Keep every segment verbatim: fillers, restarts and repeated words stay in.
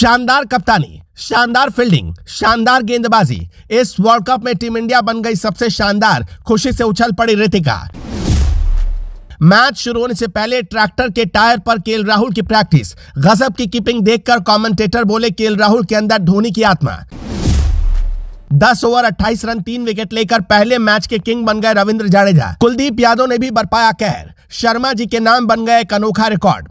शानदार कप्तानी, शानदार फील्डिंग, शानदार गेंदबाजी। इस वर्ल्ड कप में टीम इंडिया बन गई सबसे शानदार। खुशी से उछल पड़ी रितिका। मैच शुरू होने से पहले ट्रैक्टर के टायर पर केएल राहुल की प्रैक्टिस। गजब की कीपिंग देखकर कमेंटेटर बोले, केएल राहुल के अंदर धोनी की आत्मा। दस ओवर अट्ठाईस रन तीन विकेट लेकर पहले मैच के किंग बन गए रवींद्र जडेजा। कुलदीप यादव ने भी बरपाया कहर। शर्मा जी के नाम बन गए एक अनोखा रिकॉर्ड।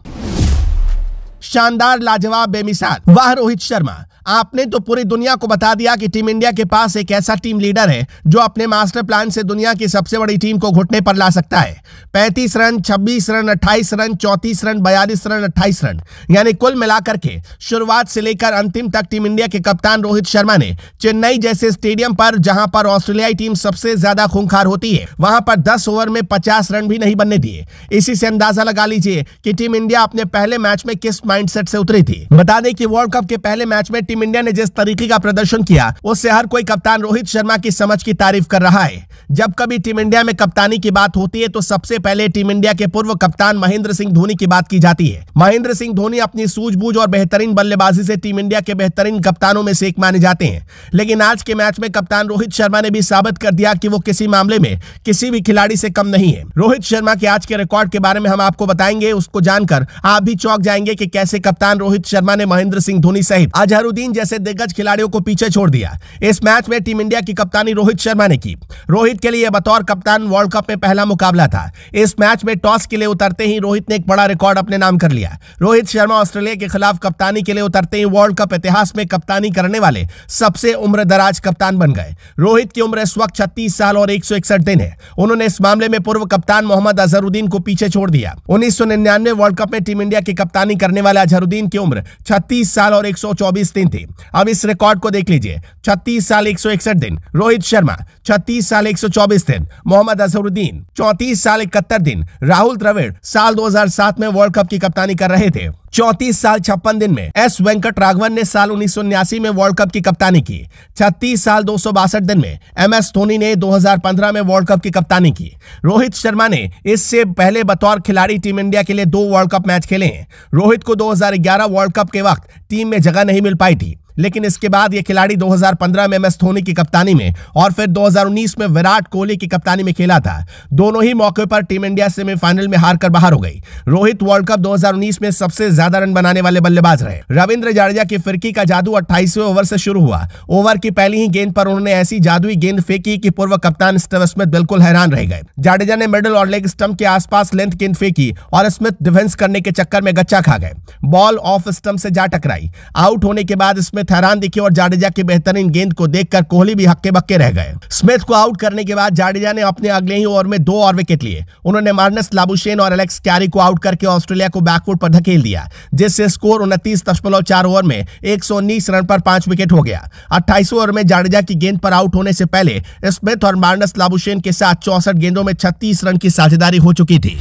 शानदार, लाजवाब, बेमिसाल। वाह रोहित शर्मा, आपने तो पूरी दुनिया को बता दिया कि टीम इंडिया के पास एक ऐसा टीम लीडर है जो अपने मास्टर प्लान से दुनिया की सबसे बड़ी टीम को घुटने पर ला सकता है। पैंतीस रन, छब्बीस रन, अट्ठाईस रन, चौंतीस रन, बयालीस रन, अट्ठाईस रन, यानी कुल मिलाकर के शुरुआत से लेकर अंतिम तक टीम इंडिया के कप्तान रोहित शर्मा ने चेन्नई जैसे स्टेडियम पर, जहां पर ऑस्ट्रेलियाई टीम सबसे ज्यादा खूंखार होती है, वहां पर दस ओवर में पचास रन भी नहीं बनने दिए। इसी से अंदाजा लगा लीजिए कि टीम इंडिया अपने पहले मैच में किस माइंडसेट से उतरी थी। बता दें कि वर्ल्ड कप के पहले मैच में टीम इंडिया ने जिस तरीके का प्रदर्शन किया, उससे हर कोई कप्तान रोहित शर्मा की समझ की तारीफ कर रहा है। जब कभी टीम इंडिया में कप्तानी की बात होती है तो सबसे पहले टीम इंडिया के पूर्व कप्तान महेंद्र सिंह धोनी की बात की जाती है। महेंद्र सिंह धोनी अपनी सूझबूझ और बेहतरीन बल्लेबाजी से टीम इंडिया के बेहतरीन कप्तानों में से एक माने जाते हैं, लेकिन आज के मैच में कप्तान रोहित शर्मा ने भी साबित कर दिया कि वो किसी मामले में किसी भी खिलाड़ी से कम नहीं है। रोहित शर्मा के आज के रिकॉर्ड के बारे में हम आपको बताएंगे, उसको जानकर आप भी चौंक जाएंगे कि कैसे कप्तान रोहित शर्मा ने महेंद्र सिंह धोनी सहित अजहरुद्दीन जैसे दिग्गज खिलाड़ियों को पीछे छोड़ दिया। इस मैच में टीम इंडिया की कप्तानी रोहित शर्मा ने की। रोहित के लिए बतौर कप्तान वर्ल्ड कप में पहला मुकाबला था। इस मैच में टॉस के लिए उतरते ही रोहित ने एक बड़ा रिकॉर्ड अपने नाम कर लिया। रोहित शर्मा ऑस्ट्रेलिया के खिलाफ कप्तानी के लिए उतरते ही वर्ल्ड कप इतिहास में कप्तानी करने वाले सबसे उम्रदराज कप्तान बन गए। रोहित की उम्र इस वक्त छत्तीस साल और एक सौ इकसठ दिन है। उन्होंने इस मामले में पूर्व कप्तान मोहम्मद अजहरुद्दीन को पीछे छोड़ दिया। उन्नीस सौ निन्यानवे वर्ल्ड कप में टीम इंडिया की कप्तानी करने वाले अजहरुद्दीन की उम्र छत्तीस साल और एक सौ चौबीस दिन थी। अब इस रिकॉर्ड को देख लीजिए, छत्तीस साल एक सौ इकसठ दिन रोहित शर्मा, छत्तीस साल एक सौ चौबीस दिन मोहम्मद अजहरुद्दीन, चौंतीस साल इकहत्तर दिन राहुल द्रविड़ साल दो हज़ार सात में वर्ल्ड कप की कप्तानी कर रहे थे। चौंतीस साल छप्पन दिन में एस वेंकट राघवन ने साल उन्नीस सौ उन्यासी में वर्ल्ड कप की कप्तानी की। छत्तीस साल दो सौ बासठ दिन में एम एस धोनी ने दो हज़ार पंद्रह में वर्ल्ड कप की कप्तानी की। रोहित शर्मा ने इससे पहले बतौर खिलाड़ी टीम इंडिया के लिए दो वर्ल्ड कप मैच खेले हैं। रोहित को दो हज़ार ग्यारह वर्ल्ड कप के वक्त टीम में जगह नहीं मिल पाई थी, लेकिन इसके बाद ये खिलाड़ी दो हज़ार पंद्रह में एम एस धोनी की कप्तानी में और फिर दो हज़ार उन्नीस में विराट कोहली की कप्तानी में खेला था। दोनों ही मौके पर टीम इंडिया सेमीफाइनल में हारकर बाहर हो गई। रोहित वर्ल्ड कप दो हज़ार उन्नीस में सबसे ज्यादा रन बनाने वाले बल्लेबाज रहे। रवींद्र जडेजा की फिरकी का जादू अट्ठाईसवें ओवर से शुरू हुआ। ओवर की पहली ही गेंद पर उन्होंने ऐसी जादुई गेंद फेंकी कि पूर्व कप्तान स्टीव स्मिथ बिल्कुल हैरान रह गए। जडेजा ने मिडल और लेग स्टंप के आसपास लेंथ गेंद फेंकी और स्मिथ डिफेंस करने के चक्कर में गच्चा खा गए। बॉल ऑफ स्टंप से जा टकराई। आउट होने के बाद स्मिथ हैरान दिखे और जाडेजा की बेहतरीन गेंद को देखकर कोहली भी हक्के बक्के रह गए। स्मिथ को आउट करने के बाद जाडेजा ने अपने अगले ही ओवर में दो और विकेट लिए। उन्होंने मार्नस लाबुशेन और एलेक्स कैरी को आउट करके ऑस्ट्रेलिया को बैकफुट पर धकेल दिया, जिससे स्कोर उनतीस दशमलव चार ओवर में एक सौ उन्नीस रन पर पांच विकेट हो गया। अट्ठाईसवें ओवर में जाडेजा की गेंद पर आउट होने से पहले स्मिथ और मार्नस लाबुशेन के साथ चौसठ गेंदों में छत्तीस रन की साझेदारी हो चुकी थी।